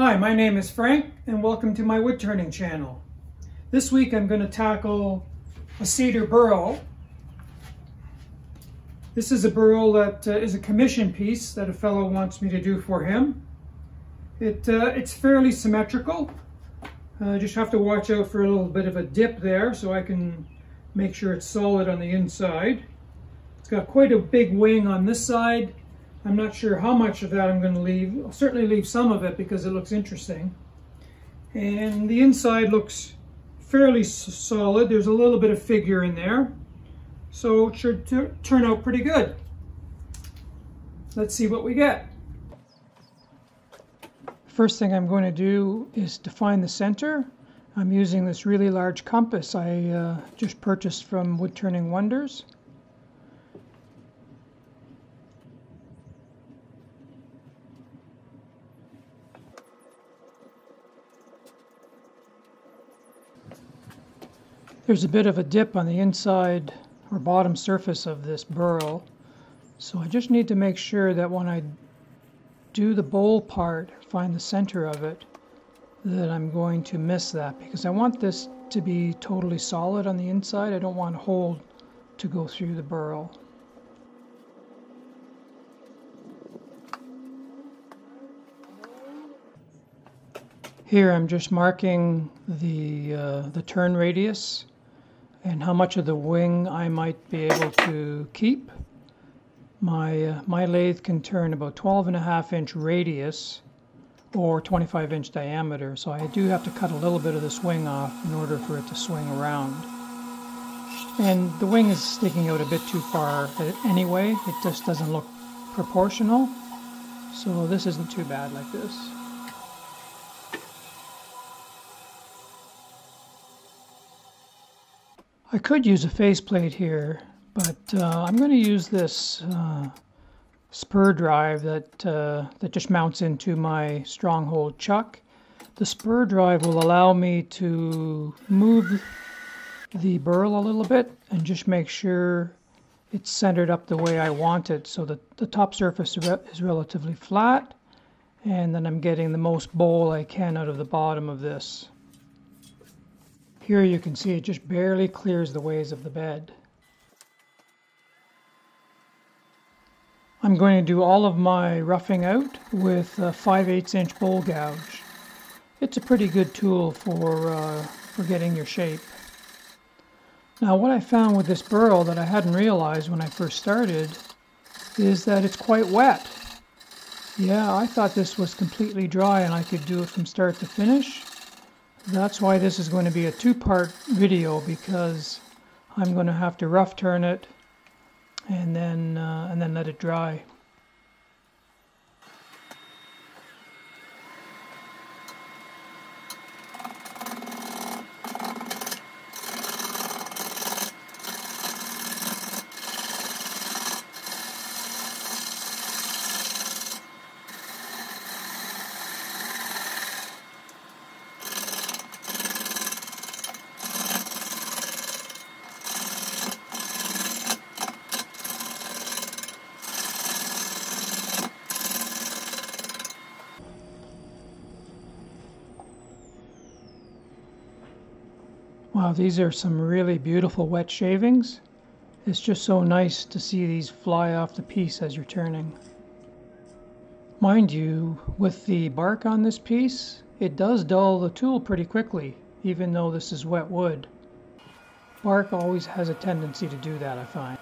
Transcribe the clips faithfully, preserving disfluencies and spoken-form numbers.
Hi, my name is Frank and welcome to my woodturning channel. This week I'm going to tackle a cedar burl. This is a burl that uh, is a commission piece that a fellow wants me to do for him. It, uh, it's fairly symmetrical. I uh, just have to watch out for a little bit of a dip there so I can make sure it's solid on the inside. It's got quite a big wing on this side. I'm not sure how much of that I'm going to leave. I'll certainly leave some of it because it looks interesting. And the inside looks fairly solid. There's a little bit of figure in there. So it should turn out pretty good. Let's see what we get. First thing I'm going to do is define the center. I'm using this really large compass I uh, just purchased from Woodturning Wonders. There's a bit of a dip on the inside or bottom surface of this burl, so I just need to make sure that when I do the bowl part, find the center of it, that I'm going to miss that, because I want this to be totally solid on the inside. I don't want a hole to go through the burl. Here I'm just marking the, uh, the turn radius and how much of the wing I might be able to keep. My, uh, my lathe can turn about twelve and a half inch radius or twenty-five inch diameter, so I do have to cut a little bit of this wing off in order for it to swing around. And the wing is sticking out a bit too far anyway. It just doesn't look proportional, so this isn't too bad like this. I could use a faceplate here, but uh, I'm going to use this uh, spur drive that, uh, that just mounts into my Stronghold chuck. The spur drive will allow me to move the burl a little bit and just make sure it's centered up the way I want it, so that the top surface re is relatively flat, and then I'm getting the most bowl I can out of the bottom of this. Here you can see it just barely clears the ways of the bed. I'm going to do all of my roughing out with a five eighths inch bowl gouge. It's a pretty good tool for, uh, for getting your shape. Now, what I found with this burl that I hadn't realized when I first started is that it's quite wet. Yeah, I thought this was completely dry and I could do it from start to finish. That's why this is going to be a two-part video, because I'm going to have to rough turn it and then uh, and then let it dry. Wow, these are some really beautiful wet shavings. It's just so nice to see these fly off the piece as you're turning. Mind you, with the bark on this piece, it does dull the tool pretty quickly, even though this is wet wood. Bark always has a tendency to do that, I find.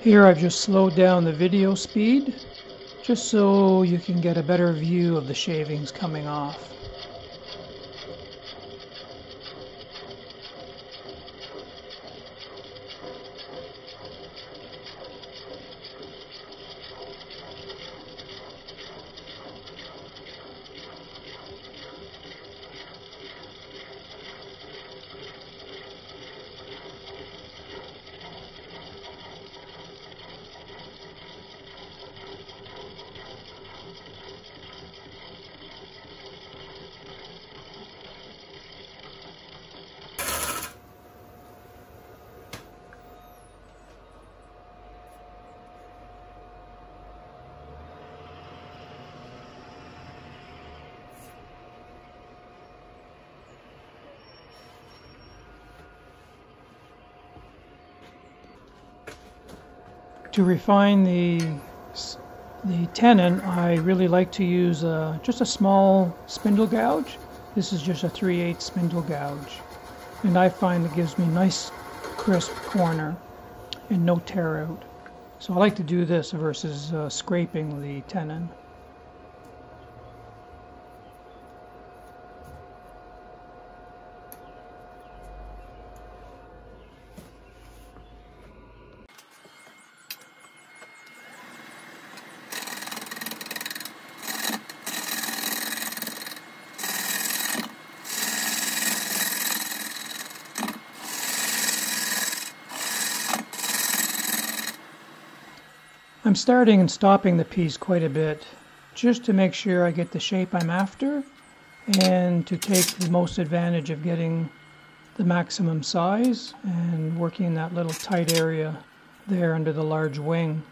Here I've just slowed down the video speed just so you can get a better view of the shavings coming off. To refine the, the tenon, I really like to use a, just a small spindle gouge. This is just a three eighths spindle gouge, and I find it gives me nice crisp corner and no tear out. So I like to do this versus uh, scraping the tenon. I'm starting and stopping the piece quite a bit just to make sure I get the shape I'm after and to take the most advantage of getting the maximum size and working that little tight area there under the large wing.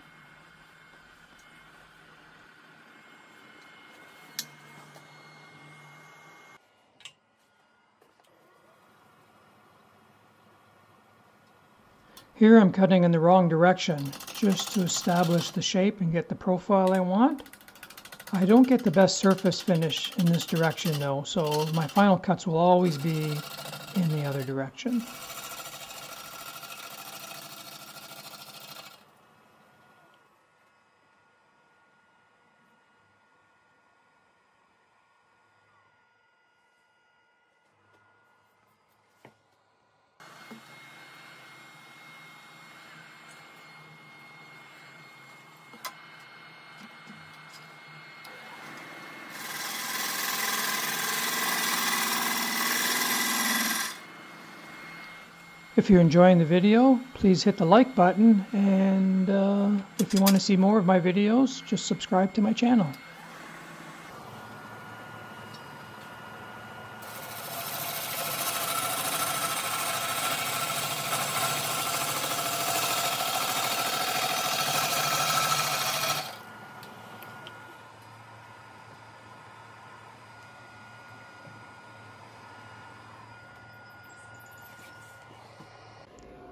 Here I'm cutting in the wrong direction just to establish the shape and get the profile I want. I don't get the best surface finish in this direction though, so my final cuts will always be in the other direction. If you're enjoying the video, please hit the like button, and uh, if you want to see more of my videos, just subscribe to my channel.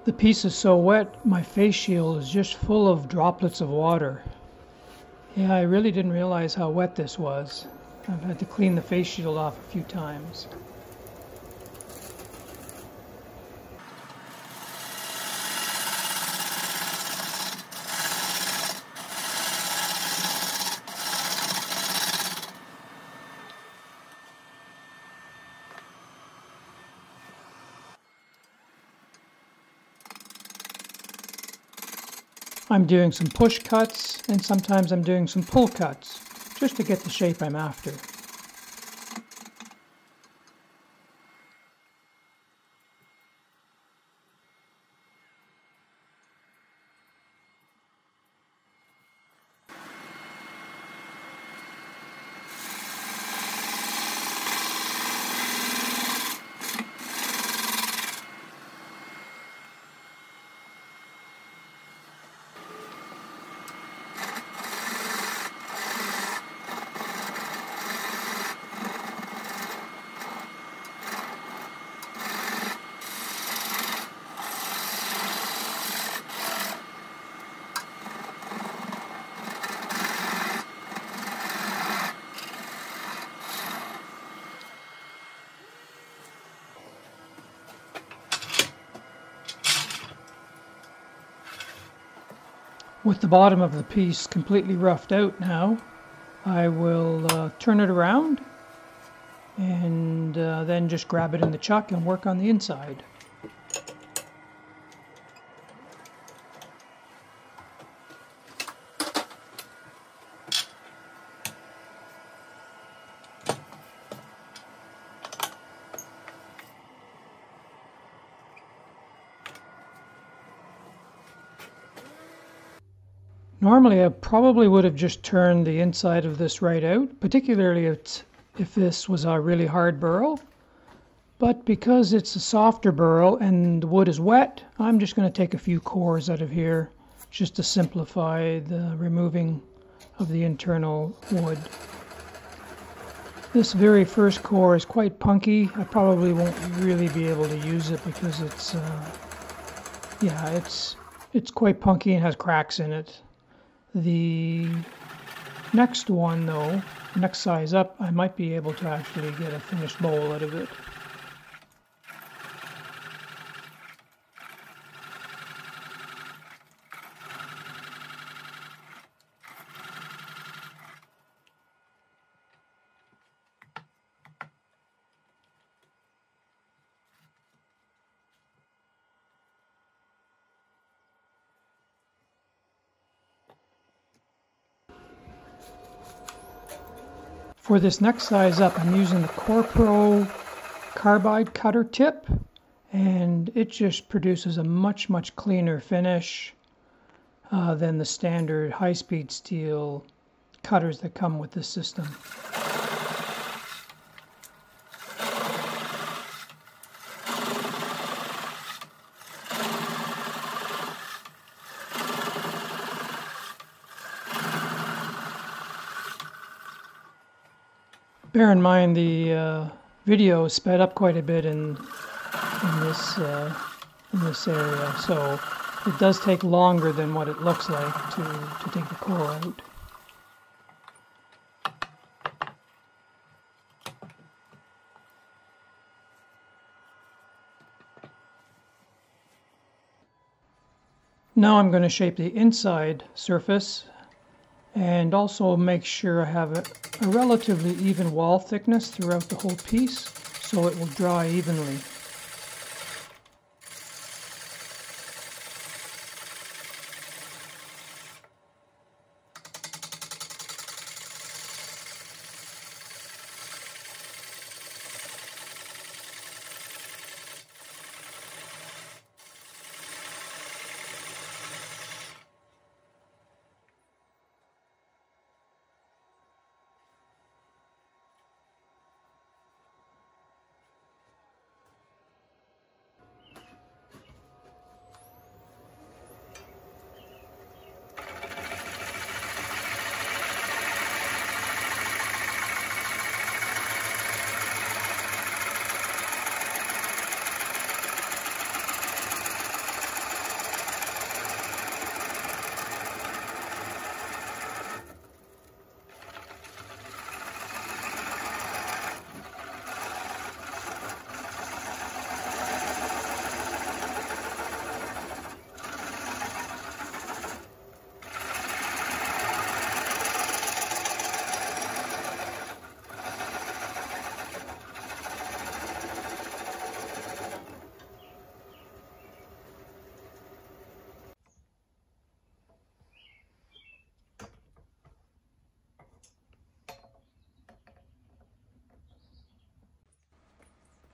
The piece is so wet, my face shield is just full of droplets of water. Yeah, I really didn't realize how wet this was. I've had to clean the face shield off a few times. I'm doing some push cuts, and sometimes I'm doing some pull cuts, just to get the shape I'm after. With the bottom of the piece completely roughed out now, I will uh, turn it around and uh, then just grab it in the chuck and work on the inside. Normally I probably would have just turned the inside of this right out, particularly if, if this was a really hard burl. But because it's a softer burl and the wood is wet, I'm just going to take a few cores out of here just to simplify the removing of the internal wood. This very first core is quite punky. I probably won't really be able to use it because it's, uh, yeah, it's, it's quite punky and has cracks in it. The next one though, next size up, I might be able to actually get a finished bowl out of it. For this next size up, I'm using the Korpro carbide cutter tip, and it just produces a much, much cleaner finish uh, than the standard high-speed steel cutters that come with this system. Bear in mind the uh, video sped up quite a bit in in this uh, in this area, so it does take longer than what it looks like to to take the core out. Now I'm going to shape the inside surface and also make sure I have a, a relatively even wall thickness throughout the whole piece so it will dry evenly.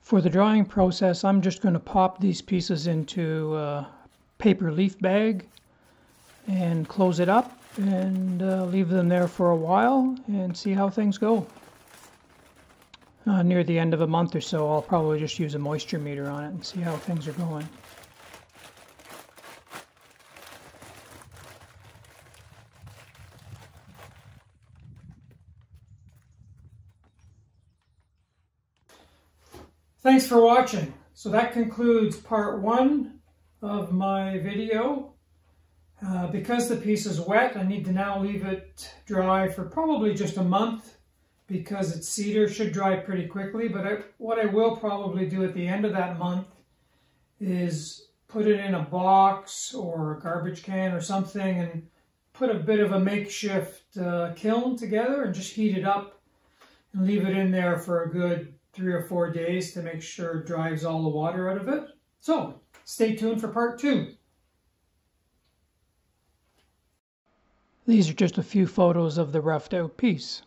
For the drying process, I'm just going to pop these pieces into a paper leaf bag and close it up and uh, leave them there for a while and see how things go. Uh, near the end of a month or so, I'll probably just use a moisture meter on it and see how things are going. Thanks for watching. So that concludes part one of my video. Uh, because the piece is wet, I need to now leave it dry for probably just a month because it's cedar, should dry pretty quickly. But I, what I will probably do at the end of that month is put it in a box or a garbage can or something and put a bit of a makeshift uh, kiln together and just heat it up and leave it in there for a good three or four days to make sure it drives all the water out of it. So stay tuned for part two. These are just a few photos of the roughed out piece.